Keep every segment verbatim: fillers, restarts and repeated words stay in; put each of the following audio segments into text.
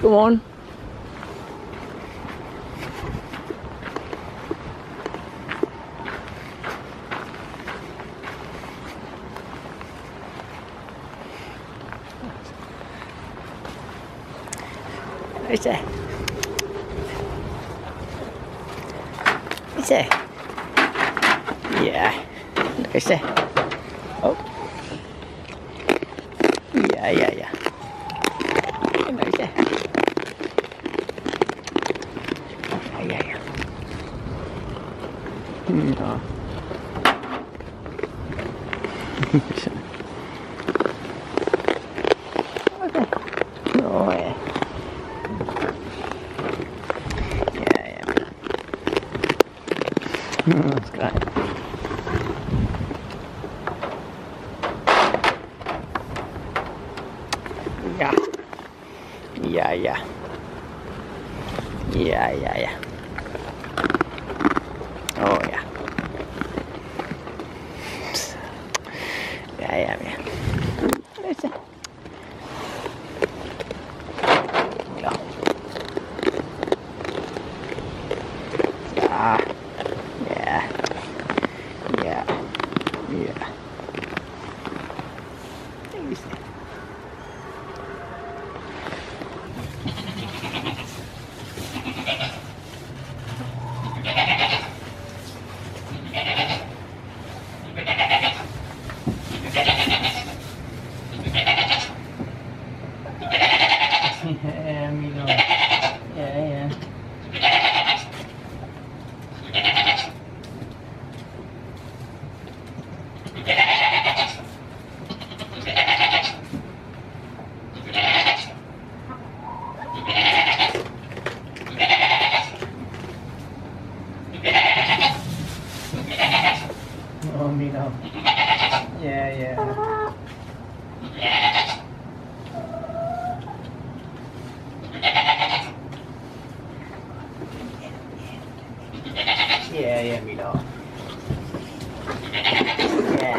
Come on. Right there. Right there. Yeah. Right there. Oh. Yeah, yeah, yeah. Right there. Yeah, yeah, yeah. No. Okay. No, yeah. That's great. Yeah. Yeah, yeah. Yeah, yeah, yeah. Oh, yeah. Yeah, yeah, yeah. That's it. Yeah. Yeah. Yeah. Yeah, me no. Yeah, yeah. Oh, me no. Yeah, yeah. Yeah, yeah, me no. Yeah,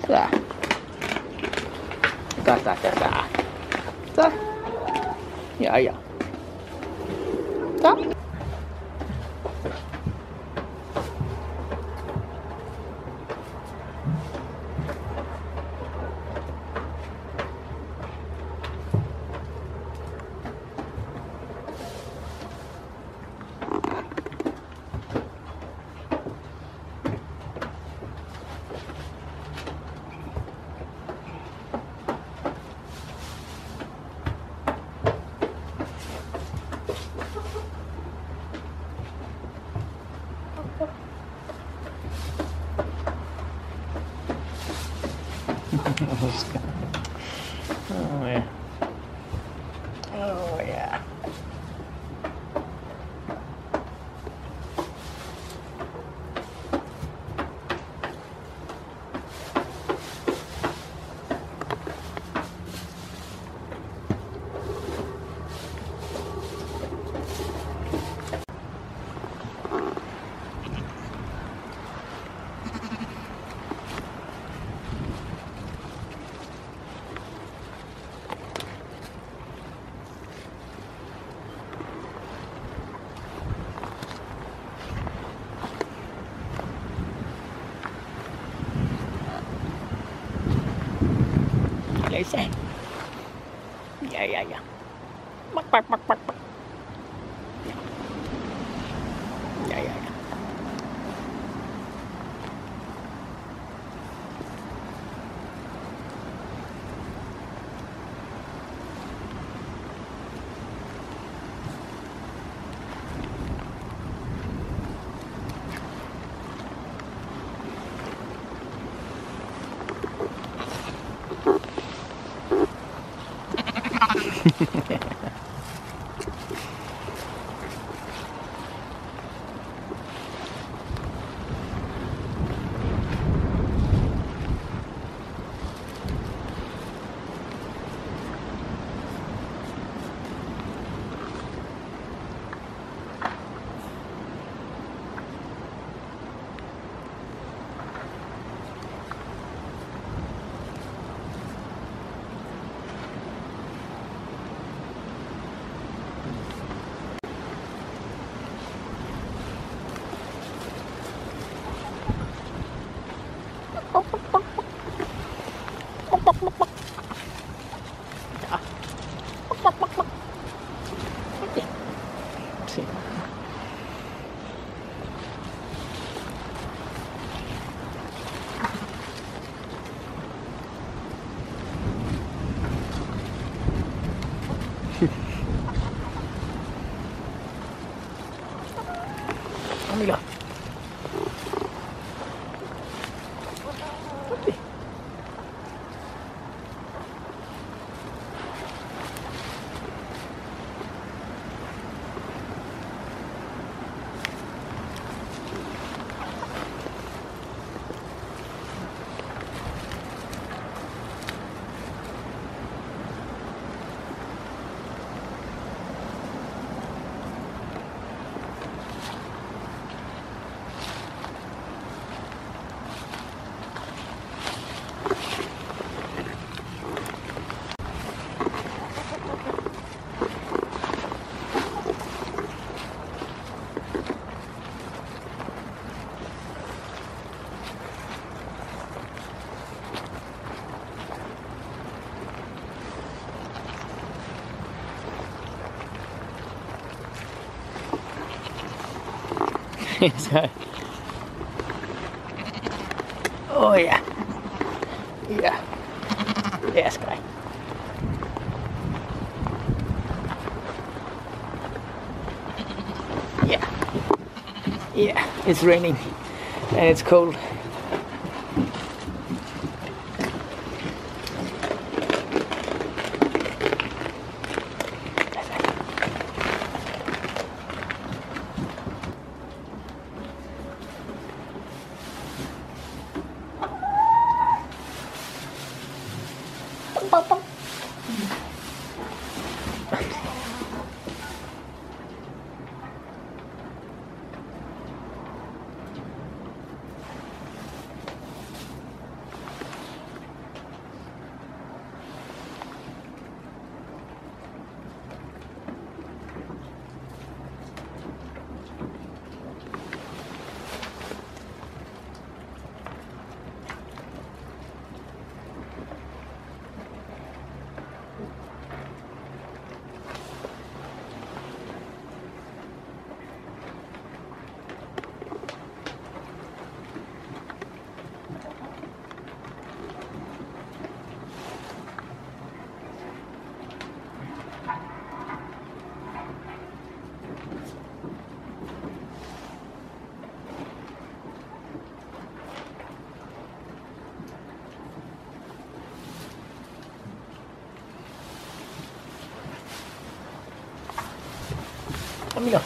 So. So, so, so, so. So. Yeah, yeah. So. Oh yeah. Oh yeah. Yeah, yeah, yeah. Buck, buck, buck, buck, buck. Yeah, yeah, yeah. 갑니다. Sorry. Oh yeah, yeah, yes guy. Yeah, yeah. It's raining and it's cold. Mira.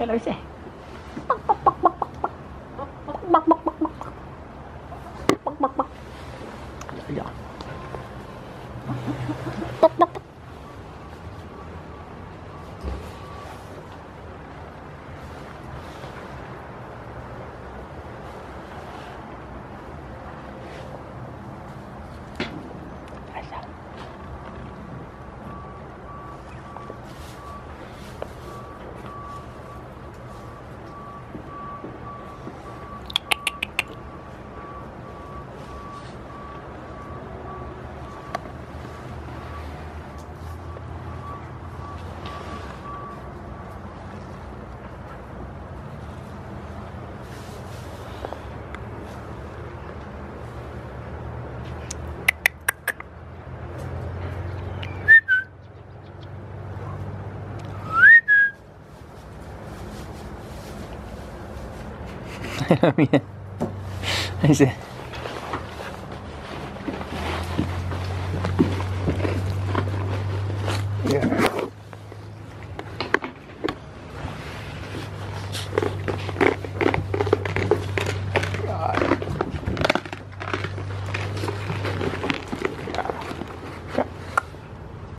cái lối xe. Bóc bóc bóc bóc bóc bóc bóc bóc bóc bóc bóc bóc bóc. Trời ơi. Bóc bóc. 미안. 이제 yeah.